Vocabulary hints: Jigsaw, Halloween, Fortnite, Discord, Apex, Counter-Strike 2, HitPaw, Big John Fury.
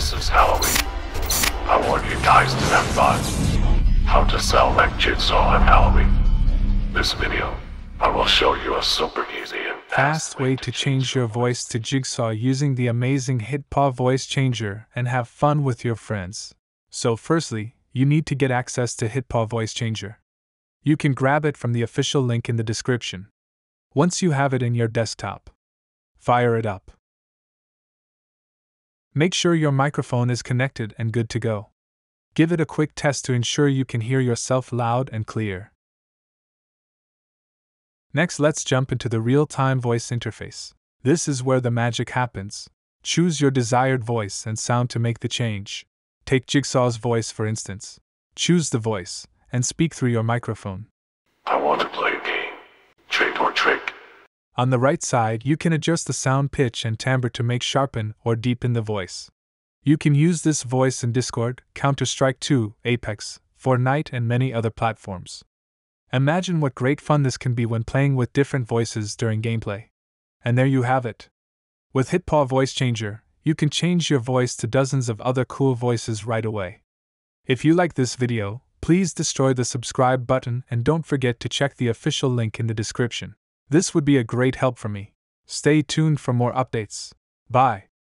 this is Halloween. I want you guys to have fun. How to sell like Jigsaw on Halloween. This video, I will show you a super easy and fast way to change your voice to Jigsaw using the amazing HitPaw voice changer and have fun with your friends. So firstly, you need to get access to HitPaw voice changer. You can grab it from the official link in the description. Once you have it in your desktop, fire it up. Make sure your microphone is connected and good to go. Give it a quick test to ensure you can hear yourself loud and clear. Next, let's jump into the real-time voice interface. This is where the magic happens. Choose your desired voice and sound to make the change. Take Jigsaw's voice for instance. Choose the voice and speak through your microphone. I want to play a game. Trick or trick. On the right side, you can adjust the sound pitch and timbre to make sharpen or deepen the voice. You can use this voice in Discord, Counter-Strike 2, Apex, Fortnite, and many other platforms. Imagine what great fun this can be when playing with different voices during gameplay. And there you have it. With HitPaw Voice Changer, you can change your voice to dozens of other cool voices right away. If you like this video, please destroy the subscribe button and don't forget to check the official link in the description. This would be a great help for me. Stay tuned for more updates. Bye.